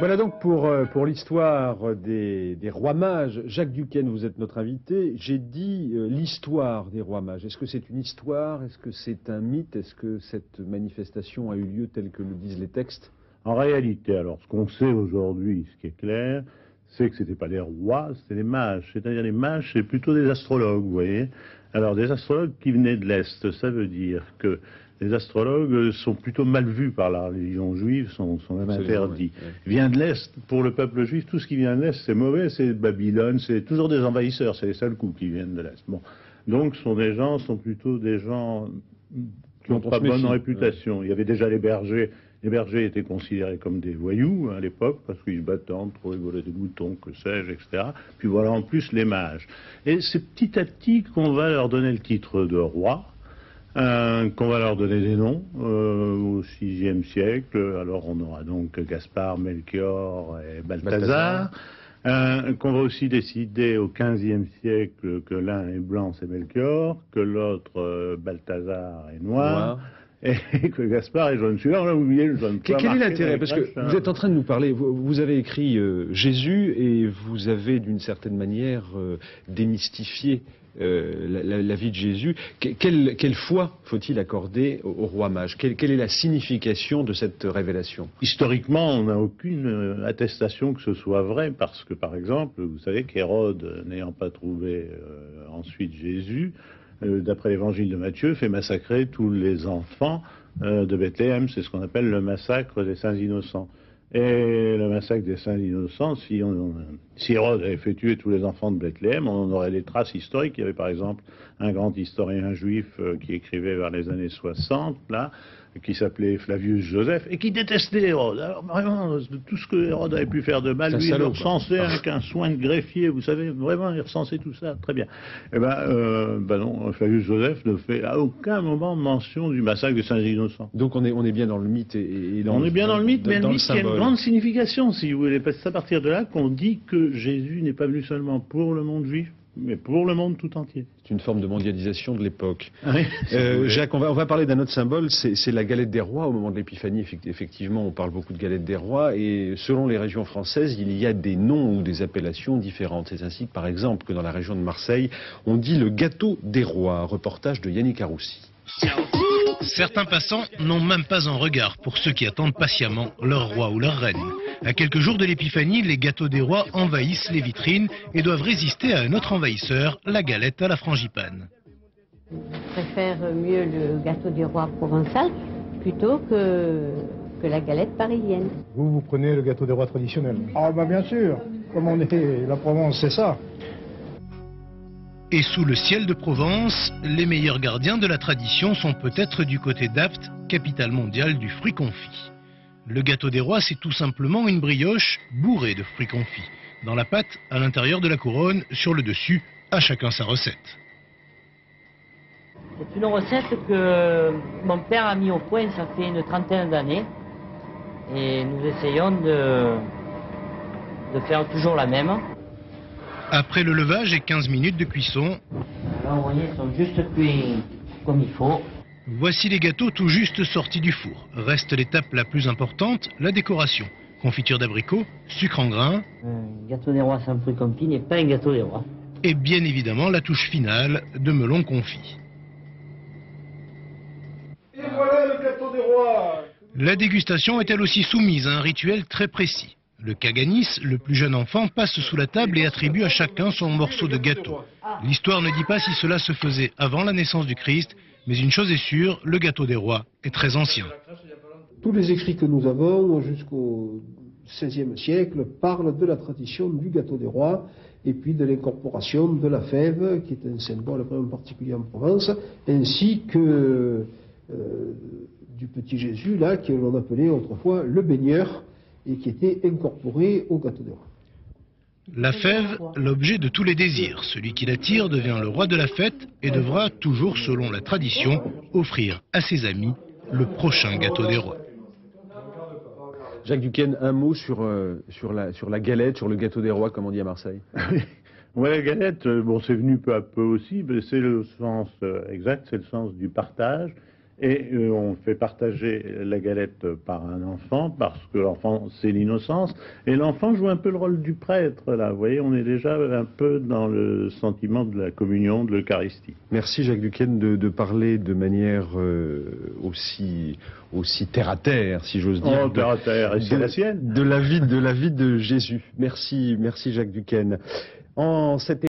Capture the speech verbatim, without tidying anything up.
Voilà donc pour, pour l'histoire des, des rois mages. Jacques Duquesne, vous êtes notre invité. J'ai dit euh, l'histoire des rois mages. Est-ce que c'est une histoire? Est-ce que c'est un mythe? Est-ce que cette manifestation a eu lieu telle que le disent les textes? En réalité, alors, ce qu'on sait aujourd'hui, ce qui est clair, c'est que ce n'était pas des rois, c'était des mages. C'est-à-dire les mages, c'est plutôt des astrologues, vous voyez. Alors, des astrologues qui venaient de l'Est, ça veut dire que les astrologues sont plutôt mal vus par la religion juive, sont, sont même interdits. Oui, oui. Vient de l'Est, pour le peuple juif, tout ce qui vient de l'Est, c'est mauvais, c'est Babylone, c'est toujours des envahisseurs, c'est les seuls coups qui viennent de l'Est. Bon. Donc, sont des gens, sont plutôt des gens qui n'ont pas bonne réputation. Ouais. Il y avait déjà les bergers. Les bergers étaient considérés comme des voyous à l'époque, parce qu'ils se battaient entre eux, ils volaient des moutons, que sais-je, et cetera. Puis voilà en plus les mages. Et c'est petit à petit qu'on va leur donner le titre de roi. Euh, qu'on va leur donner des noms euh, au sixième siècle, alors on aura donc Gaspard, Melchior et Balthazar, euh, qu'on va aussi décider au quinzième siècle que l'un est blanc, c'est Melchior, que l'autre, euh, Balthazar, est noir, ouais. et que Gaspard est jaune. Celui-là, on a oublié le jaune. Quel est l'intérêt? Parce que vous êtes en train de nous parler, vous, vous avez écrit euh, Jésus et vous avez d'une certaine manière euh, démystifié Euh, la, la, la vie de Jésus. Que, quelle, quelle foi faut-il accorder au, au roi mage? Quelle, quelle est la signification de cette révélation? Historiquement, on n'a aucune euh, attestation que ce soit vrai, parce que, par exemple, vous savez qu'Hérode, n'ayant pas trouvé euh, ensuite Jésus, euh, d'après l'évangile de Matthieu, fait massacrer tous les enfants euh, de Bethléem. C'est ce qu'on appelle le massacre des saints innocents. Et le massacre des saints innocents, si, on, si Hérode avait fait tuer tous les enfants de Bethléem, on aurait des traces historiques. Il y avait par exemple un grand historien juif qui écrivait vers les années soixante, là, qui s'appelait Flavius Joseph, et qui détestait Hérode. Alors vraiment, tout ce que Hérode avait pu faire de mal, lui, il le recensait avec un soin de greffier, vous savez, vraiment, il recensait tout ça, très bien. Eh bien, euh, ben non, Flavius Joseph ne fait à aucun moment mention du massacre des saints innocents. Donc on est, on est bien dans le mythe et, et dans, on est bien dans le mythe, mais dans le mythe qui a une grande signification, si vous voulez, parce que c'est à partir de là qu'on dit que Jésus n'est pas venu seulement pour le monde juif, mais pour le monde tout entier. C'est une forme de mondialisation de l'époque. Ah oui, euh, Jacques, on va, on va parler d'un autre symbole, c'est la galette des rois. Au moment de l'épiphanie, effectivement, on parle beaucoup de galette des rois, et selon les régions françaises, il y a des noms ou des appellations différentes. C'est ainsi, par exemple, que dans la région de Marseille, on dit le gâteau des rois. Reportage de Yannick Aroussi. Certains passants n'ont même pas un regard pour ceux qui attendent patiemment leur roi ou leur reine. À quelques jours de l'épiphanie, les gâteaux des rois envahissent les vitrines et doivent résister à un autre envahisseur, la galette à la frangipane. Je préfère mieux le gâteau des rois provençal plutôt que, que la galette parisienne. Vous, vous prenez le gâteau des rois traditionnel? Ah bah bien sûr, comme on est la Provence, c'est ça. Et sous le ciel de Provence, les meilleurs gardiens de la tradition sont peut-être du côté d'Apt, capitale mondiale du fruit confit. Le gâteau des rois, c'est tout simplement une brioche bourrée de fruits confits. Dans la pâte, à l'intérieur de la couronne, sur le dessus, à chacun sa recette. C'est une recette que mon père a mis au point, ça fait une trentaine d'années. Et nous essayons de, de faire toujours la même. Après le levage et quinze minutes de cuisson. Là, vous voyez, ils sont juste cuits comme il faut. Voici les gâteaux tout juste sortis du four. Reste l'étape la plus importante, la décoration. Confiture d'abricot, sucre en grains. Un gâteau des rois sans fruits confits n'est pas un gâteau des rois. Et bien évidemment, la touche finale de melon confit. Et voilà le gâteau des rois. La dégustation est elle aussi soumise à un rituel très précis. Le Kaganis, le plus jeune enfant, passe sous la table et attribue à chacun son morceau de gâteau. L'histoire ne dit pas si cela se faisait avant la naissance du Christ, mais une chose est sûre, le gâteau des rois est très ancien. Tous les écrits que nous avons jusqu'au seizième siècle parlent de la tradition du gâteau des rois et puis de l'incorporation de la fève, qui est un symbole vraiment particulier en Provence, ainsi que euh, du petit Jésus, là, que l'on appelait autrefois le baigneur, et qui était incorporé au gâteau des rois. La fève, l'objet de tous les désirs. Celui qui l'attire devient le roi de la fête et devra, toujours selon la tradition, offrir à ses amis le prochain gâteau des rois. Jacques Duquesne, un mot sur, euh, sur, la, sur la galette, sur le gâteau des rois, comme on dit à Marseille. Oui, la galette, bon, c'est venu peu à peu aussi, mais c'est le sens exact, c'est le sens du partage. Et euh, on fait partager la galette par un enfant, parce que l'enfant, c'est l'innocence. Et l'enfant joue un peu le rôle du prêtre, là. Vous voyez, on est déjà un peu dans le sentiment de la communion, de l'Eucharistie. Merci Jacques Duquesne de, de parler de manière euh, aussi, aussi terre à terre, si j'ose dire. Oh, terre à terre, et c'est la sienne. De la vie de, la vie de Jésus. Merci, merci Jacques Duquesne. En cette